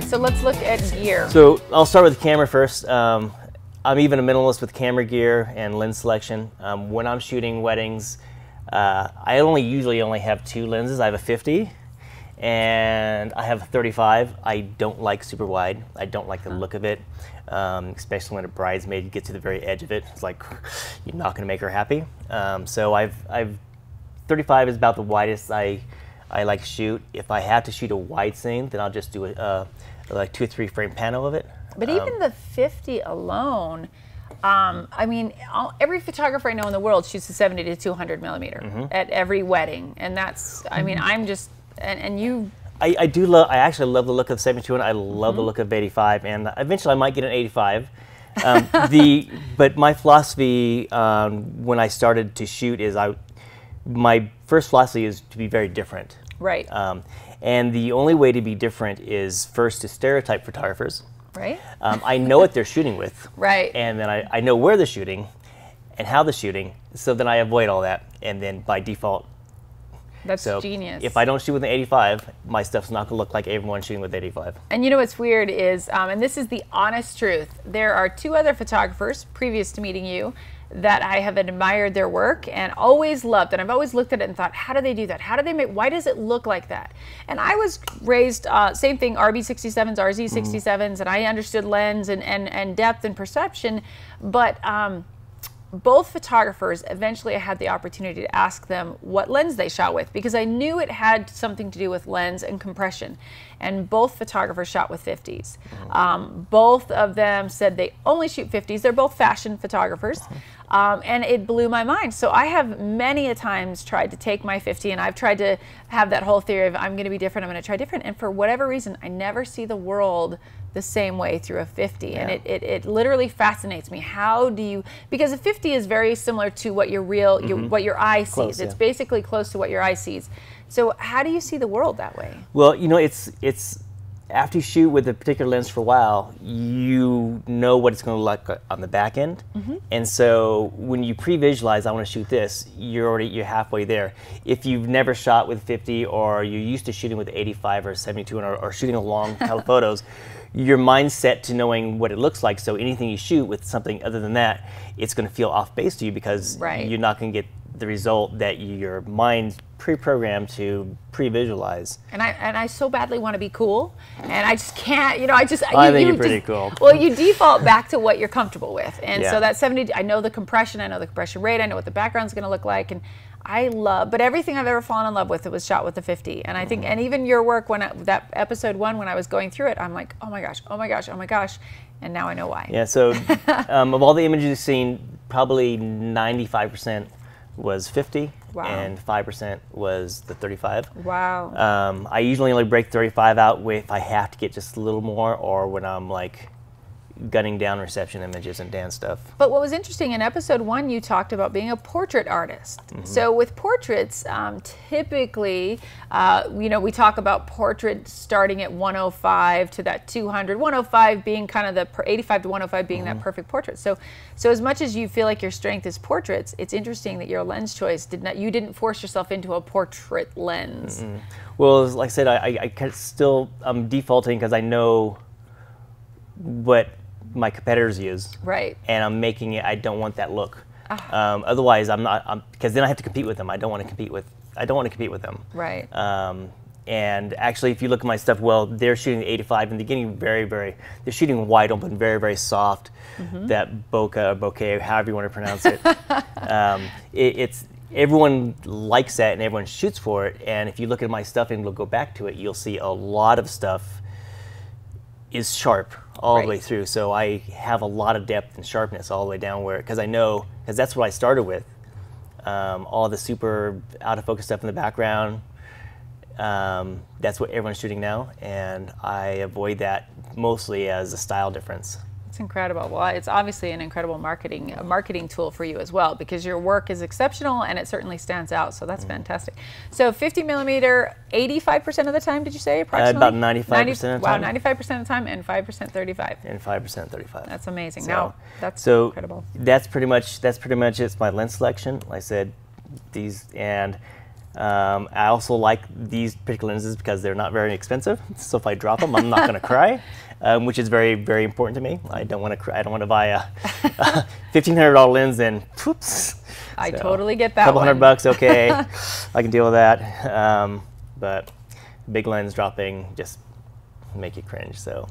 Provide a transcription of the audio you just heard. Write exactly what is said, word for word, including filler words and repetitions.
right, so let's look at gear. So I'll start with the camera first. Um, I'm even a minimalist with camera gear and lens selection. Um, when I'm shooting weddings, uh, I only usually only have two lenses. I have a fifty and I have a thirty-five. I don't like super wide. I don't like the look of it, um, especially when a bridesmaid gets to the very edge of it. It's like, you're not gonna make her happy. Um, so I've, I've thirty-five is about the widest I, I like to shoot. If I have to shoot a wide scene, then I'll just do a, uh, like two or three frame panel of it. But um, even the fifty alone, um, I mean, all, every photographer I know in the world shoots a seventy to two hundred millimeter mm-hmm. at every wedding. And that's, I mean, I'm just, and, and you... I, I do love, I actually love the look of seventy-two and I love mm-hmm. the look of eighty-five, and eventually I might get an eighty-five. Um, the, but my philosophy um, when I started to shoot is I, my first philosophy is to be very different. Right. Um, and the only way to be different is first to stereotype photographers. Right. Um, I know what they're shooting with. Right. And then I, I know where they're shooting and how they're shooting. So then I avoid all that. And then by default. That's so genius. If I don't shoot with an eighty-five, my stuff's not going to look like everyone's shooting with eighty-five. And you know what's weird is, um, and this is the honest truth, there are two other photographers previous to meeting you that I have admired their work and always loved, and I've always looked at it and thought, how do they do that? How do they make, why does it look like that? And I was raised, uh, same thing, R B sixty-sevens, R Z sixty-sevens, mm-hmm. and I understood lens and, and, and depth and perception, but um, both photographers, eventually I had the opportunity to ask them what lens they shot with, because I knew it had something to do with lens and compression. And both photographers shot with fifties. Mm-hmm. um, both of them said they only shoot fifties. They're both fashion photographers. Mm-hmm. um, and it blew my mind. So I have many a times tried to take my fifty, and I've tried to have that whole theory of I'm going to be different, I'm going to try different. And for whatever reason, I never see the world the same way through a fifty. Yeah. And it, it, it literally fascinates me. How do you, because a fifty is very similar to what your real, mm-hmm. your, what your eye sees. Close, it's yeah. basically close to what your eye sees. So how do you see the world that way? Well, you know, it's, it's after you shoot with a particular lens for a while, you know what it's going to look like on the back end. Mm-hmm. And so when you pre-visualize, I want to shoot this, you're already, you're halfway there. If you've never shot with fifty, or you're used to shooting with eighty-five or seventy-two, or, or shooting long telephotos, your mindset to knowing what it looks like, so anything you shoot with something other than that, it's going to feel off base to you, because right. you're not going to get the result that your mind's pre-programmed to pre-visualize. And I and I so badly want to be cool, and I just can't. You know, I just I you, think you you're pretty just, cool. Well, you default back to what you're comfortable with, and yeah. so that seventy. I know the compression. I know the compression rate. I know what the background's going to look like, and I love. But everything I've ever fallen in love with, it was shot with the fifty. And I think, and even your work when I, that episode one, when I was going through it, I'm like, oh my gosh, oh my gosh, oh my gosh, and now I know why. Yeah. So um, of all the images you've seen, probably ninety-five percent. Was fifty, wow. and five percent was the thirty-five. Wow. Um, I usually only break thirty-five out with if I have to get just a little more, or when I'm like gunning down reception images and dance stuff. But what was interesting, in episode one, you talked about being a portrait artist. Mm-hmm. So with portraits, um, typically, uh, you know, we talk about portraits starting at one oh five to that two hundred, one oh five being kind of the, per eighty-five to one oh five being mm-hmm. that perfect portrait. So, so as much as you feel like your strength is portraits, it's interesting that your lens choice did not, you didn't force yourself into a portrait lens. Mm-hmm. Well, like I said, I, I still, I'm defaulting because I know what my competitors use, right? And I'm making it. I don't want that look. Uh, um, otherwise, I'm not. Because then I have to compete with them. I don't want to compete with. I don't want to compete with them. Right. Um, and actually, if you look at my stuff, well, they're shooting eighty-five in the beginning. Very, very. They're shooting wide open. Very, very soft. Mm-hmm. That bokeh, or bokeh, however you want to pronounce it. um, it it's everyone likes that, and everyone shoots for it. And if you look at my stuff, and we'll go back to it, you'll see a lot of stuff is sharp all right. the way through. So I have a lot of depth and sharpness all the way down where, because I know, because that's what I started with. Um, all the super out of focus stuff in the background. Um, that's what everyone's shooting now. And I avoid that mostly as a style difference. It's incredible. Well, it's obviously an incredible marketing a marketing tool for you as well, because your work is exceptional and it certainly stands out. So that's mm-hmm. fantastic. So fifty millimeter, eighty-five percent of the time, did you say approximately? Uh, about ninety-five percent of the time. Wow, ninety-five percent of the time, and five percent thirty-five. And five percent thirty-five. That's amazing. So, now that's so incredible. That's pretty much that's pretty much it's my lens selection. Like I said, these and Um, I also like these particular lenses because they're not very expensive. So if I drop them, I'm not going to cry, um, which is very, very important to me. I don't want to cry. I don't want to buy a, a fifteen hundred dollar lens and poops. I so totally get that. A couple one. hundred bucks, okay, I can deal with that. Um, but big lens dropping just make you cringe. So.